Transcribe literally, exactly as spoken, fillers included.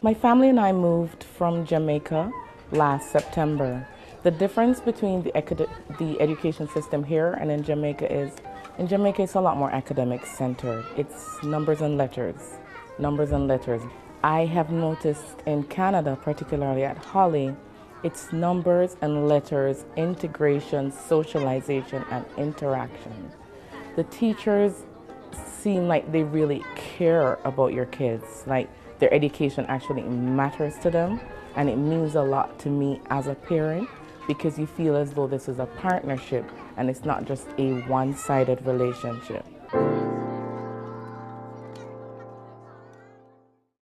My family and I moved from Jamaica last September. The difference between the, edu the education system here and in Jamaica is, in Jamaica it's a lot more academic centered. It's numbers and letters, numbers and letters. I have noticed in Canada, particularly at Holly, it's numbers and letters, integration, socialization, and interaction. The teachers seem like they really care about your kids, like their education actually matters to them, and it means a lot to me as a parent because you feel as though this is a partnership and it's not just a one-sided relationship.